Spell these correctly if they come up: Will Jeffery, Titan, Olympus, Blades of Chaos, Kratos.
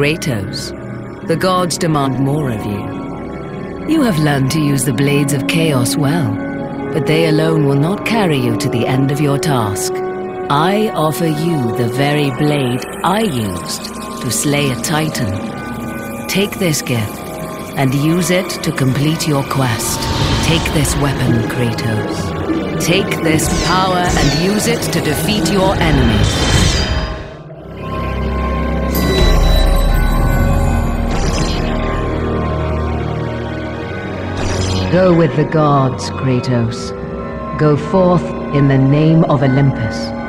Kratos, the gods demand more of you. You have learned to use the Blades of Chaos well, but they alone will not carry you to the end of your task. I offer you the very blade I used to slay a Titan. Take this gift and use it to complete your quest. Take this weapon, Kratos. Take this power and use it to defeat your enemies. Go with the gods, Kratos. Go forth in the name of Olympus.